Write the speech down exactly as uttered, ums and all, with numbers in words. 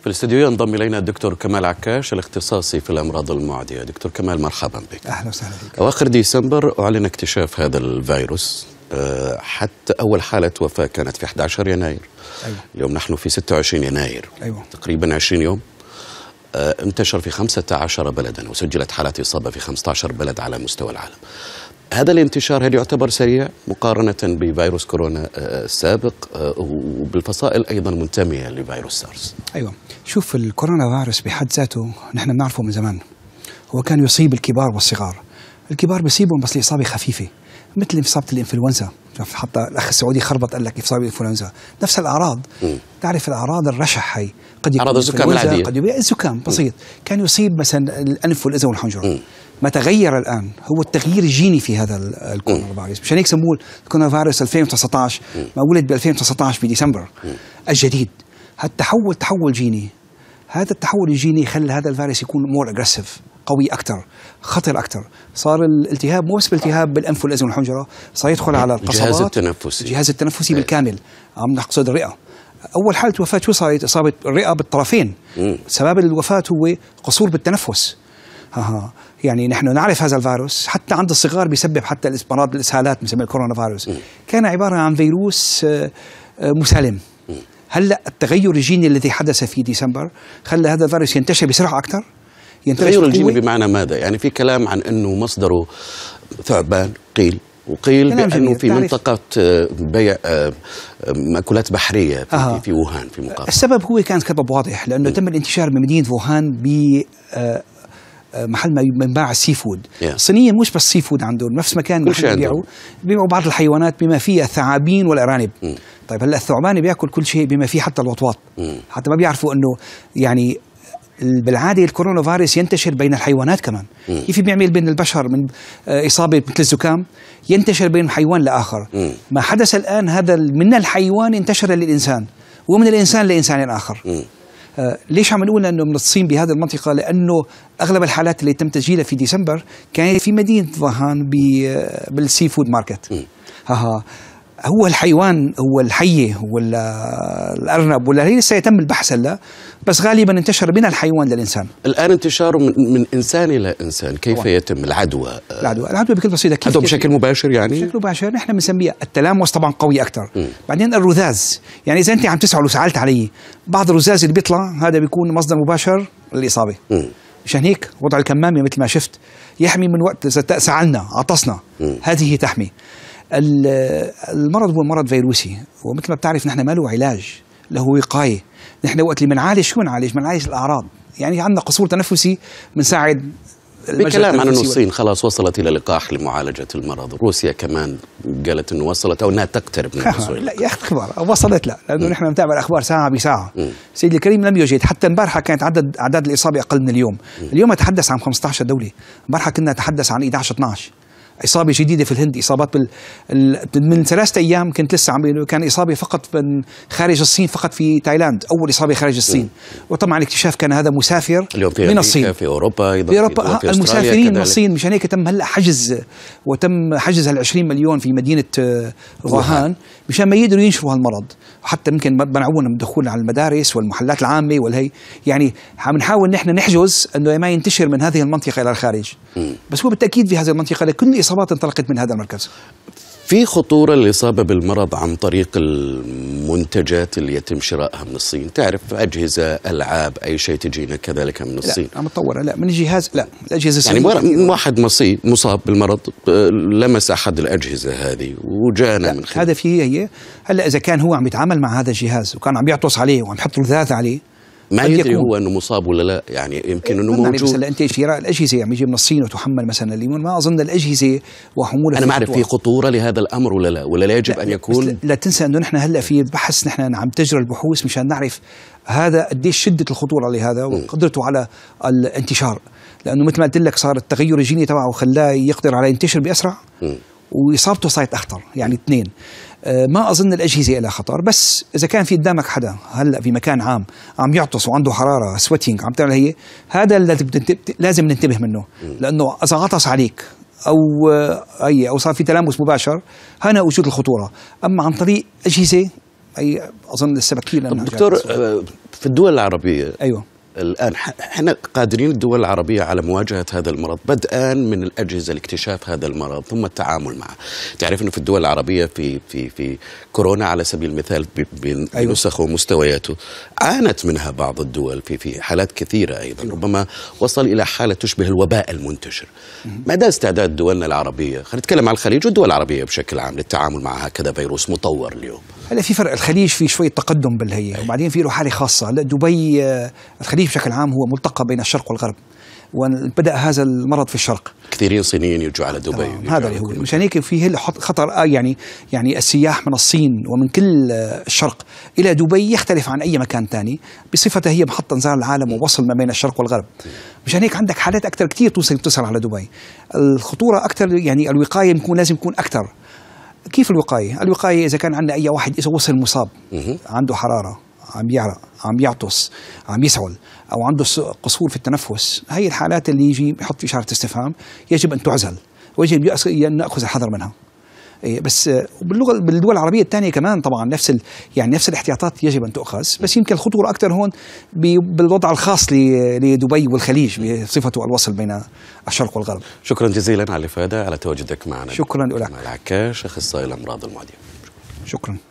في الاستديو ينضم الينا الدكتور كمال عكاش الاختصاصي في الامراض المعديه. دكتور كمال مرحبا بك. اهلا وسهلا بك. اواخر ديسمبر اعلن اكتشاف هذا الفيروس، أه حتى اول حاله وفاه كانت في أحد عشر يناير. أيوة. اليوم نحن في ستة وعشرين يناير. أيوة. تقريبا عشرين يوم. أه انتشر في خمسة عشر بلدا وسجلت حالات اصابه في خمسة عشر بلد على مستوى العالم. هذا الانتشار هل يعتبر سريع مقارنة بفيروس كورونا السابق وبالفصائل أيضا منتمية لفيروس سارس؟ أيوة، شوف الكورونا فيروس بحد ذاته نحن بنعرفه من زمان، هو كان يصيب الكبار والصغار. الكبار بيصيبهم بس لإصابة خفيفة مثل إصابة الإنفلونزا، حتى الأخ السعودي خربط قال لك إصابة الإنفلونزا، نفس الأعراض. م. تعرف الأعراض الرشح هي قد يكون الزكام العادية، قد يكون الزكام بسيط، كان يصيب مثلا الأنف والأذن والحنجرة. م. ما تغير الآن هو التغيير الجيني في هذا الكورونا فيروس، مشان هيك سموه الكورونا فيروس ألفين وتسعطعش، ما ولد ب ألفين وتسعطعش بديسمبر الجديد. هذا التحول تحول جيني، هذا التحول الجيني خلى هذا الفيروس يكون مور اجريسيف، قوي أكثر، خطر أكثر. صار الالتهاب مو بس بالالتهاب بالأنف والأذن والحنجرة، صار يدخل على القصبات، الجهاز التنفسي الجهاز التنفسي بالكامل، عم نقصد الرئة. أول حالة وفاة شو صارت؟ إصابة الرئة بالطرفين. م. سبب الوفاة هو قصور بالتنفس. هاها. يعني نحن نعرف هذا الفيروس حتى عند الصغار بيسبب حتى الإصابات بالإسهالات، بنسميه الكورونا فيروس. م. كان عبارة عن فيروس مسالم. هلأ التغير الجيني الذي حدث في ديسمبر خلى هذا الفيروس ينتشر بسرعة أكثر. التغير الجيني بمعنى ماذا؟ يعني في كلام عن أنه مصدره ثعبان قيل، وقيل بأنه في منطقة بيع مأكولات بحرية في, آه. في ووهان في مقابل. السبب هو كان سبب واضح، لأنه م. تم الانتشار بمدينة ووهان ب محل ما ينباع السي فود. yeah. الصينيين مش بس سي فود عندهم، نفس مكان بيبيعوا بيبيعوا بعض الحيوانات بما فيها الثعابين والارانب. mm. طيب هلا الثعبان بياكل كل شيء بما فيه حتى الوطواط. mm. حتى ما بيعرفوا انه يعني بالعاده الكورونا فيروس ينتشر بين الحيوانات كمان. mm. كيف بيعمل بين البشر من اصابه مثل الزكام ينتشر بين حيوان لاخر. mm. ما حدث الان هذا من الحيوان انتشر للانسان، ومن الانسان لانسان اخر. mm. آه ليش عم نقول انه منتصين بهذه المنطقه؟ لانه اغلب الحالات اللي تم تسجيلها في ديسمبر كان في مدينه غوهان بالسي فود ماركت. هاها هو الحيوان، هو الحيه، هو الارنب ولا هي لسه يتم البحث هلا، بس غالبا انتشر من الحيوان للانسان. الان انتشاره من, من انسان الى انسان، كيف طبعا. يتم العدوى؟ العدوى العدوى بكل بسيطه، كيف العدوى بشكل مباشر؟ يعني بشكل مباشر نحن بنسميها التلامس، طبعا قوي اكثر. م. بعدين الرذاذ، يعني اذا انت عم تسعل وسعلت عليه بعض الرذاذ اللي بيطلع هذا بيكون مصدر مباشر للاصابه. م. مشان هيك وضع الكمامه مثل ما شفت يحمي من وقت اذا سعلنا عطسنا. م. هذه تحمي. المرض هو مرض فيروسي، ومثل ما بتعرف نحن ما له علاج، له وقايه. نحن وقت اللي بنعالج شو بنعالج؟ بنعالج الاعراض، يعني عندنا قصور تنفسي بنساعد. بكلام عن انه الصين خلاص وصلت الى لقاح لمعالجه المرض، روسيا كمان قالت انه وصلت او انها تقترب من الوصول. لا يا اخي اخبار وصلت، لا لانه م. نحن بنتابع الاخبار ساعه بساعه. سيدي الكريم لم يوجد، حتى امبارحه كانت عدد اعداد الاصابه اقل من اليوم. م. اليوم اتحدث عن خمسطعش دوله، امبارحه كنا نتحدث عن احدعش اثناعش إصابة جديدة في الهند. إصابات بال... من ثلاثة أيام كنت لسه عم بيقولوا كان إصابة فقط من خارج الصين، فقط في تايلاند أول إصابة خارج الصين. وطبعا الاكتشاف كان هذا مسافر من الصين في أوروبا أيضا، في أوروبا المسافرين كذلك. من الصين، مشان هيك تم هلا حجز، وتم حجز هال عشرين مليون في مدينة غوهان مشان ما يقدروا ينشروا هالمرض، وحتى ممكن منعونا من الدخول على المدارس والمحلات العامة والهي. يعني عم نحاول نحن نحجز إنه ما ينتشر من هذه المنطقة إلى الخارج. م. بس هو بالتأكيد في هذه المنطقة لكل الإصابات انطلقت من هذا المركز. في خطورة الإصابة بالمرض عن طريق المنتجات اللي يتم شرائها من الصين؟ تعرف أجهزة، ألعاب، أي شيء تجينا كذلك من الصين؟ لا عم تطور، لا من الجهاز، لا الأجهزة الصينية. يعني واحد مصيب مصاب بالمرض لمس أحد الأجهزة هذه وجانا من خلال هذا فيه هي. هلا إذا كان هو عم يتعامل مع هذا الجهاز وكان عم يعطس عليه وعم يحط رذاذ عليه ما يدري هو انه مصاب ولا لا، يعني يمكن انه موجود. يعني مثلا انت شراء الاجهزه يعني يجي من الصين وتحمل مثلا الليمون، ما اظن الاجهزه وحمولها. انا ما اعرف في خطوره لهذا الامر ولا لا، ولا لا يجب لا ان يكون. لا تنسى انه نحن هلا في بحث، نحن عم تجرى البحوث مشان نعرف هذا قديش شده الخطوره لهذا وقدرته على الانتشار، لانه مثل ما قلت لك صار التغير الجيني تبعه خلاه يقدر على ينتشر باسرع. م. واصابته صارت اخطر، يعني اثنين. ما اظن الاجهزه لها خطر، بس اذا كان في قدامك حدا هلا في مكان عام عم يعطس وعنده حراره سويتينج عم تعمل هي، هذا لازم لازم ننتبه منه، لانه اذا عطس عليك او اي او صار في تلامس مباشر هنا وجود الخطوره. اما عن طريق اجهزه اي اظن السباكين. دكتور في الدول العربيه ايوه الان احنا قادرين الدول العربيه على مواجهه هذا المرض، بدءا من الاجهزه لاكتشاف هذا المرض ثم التعامل معه. تعرف انه في الدول العربيه في في في كورونا على سبيل المثال بنسخه أيوة. ومستوياته عانت منها بعض الدول في في حالات كثيره ايضا أيوة. ربما وصل الى حاله تشبه الوباء المنتشر. مدى استعداد دولنا العربيه، خلينا نتكلم عن الخليج والدول العربيه بشكل عام للتعامل مع هكذا فيروس مطور اليوم؟ هلا في فرق، الخليج في شويه تقدم بالهي أيوة. وبعدين في له حاله خاصه. دبي الخليج بشكل عام هو ملتقى بين الشرق والغرب، وبدأ هذا المرض في الشرق. كثيرين صينيين يجوا على دبي. هذا اللي هو مشان هيك فيه خطر آه يعني يعني السياح من الصين ومن كل الشرق إلى دبي يختلف عن أي مكان ثاني بصفتها هي محط انذار العالم ووصل ما بين الشرق والغرب. مشان هيك عندك حالات أكثر كثير توصل بتصل على دبي. الخطورة أكثر، يعني الوقاية يكون لازم يكون أكثر. كيف الوقاية؟ الوقاية إذا كان عندنا أي واحد إذا وصل مصاب عنده حرارة، عم يعرق، عم يعطس، عم يسعل، أو عنده قصور في التنفس، هي الحالات اللي يجي يحط في إشارة استفهام، يجب أن تعزل ويجب أن نأخذ الحذر منها. بس باللغة بالدول العربية الثانية كمان طبعا نفس ال يعني نفس الاحتياطات يجب أن تؤخذ، بس يمكن الخطورة أكثر هون بالوضع الخاص لدبي والخليج بصفته الوصل بين الشرق والغرب. شكرا جزيلا على الإفادة، على تواجدك معنا. شكرا لك. كمال عكاش، أخصائي الأمراض المعدية. شكرا.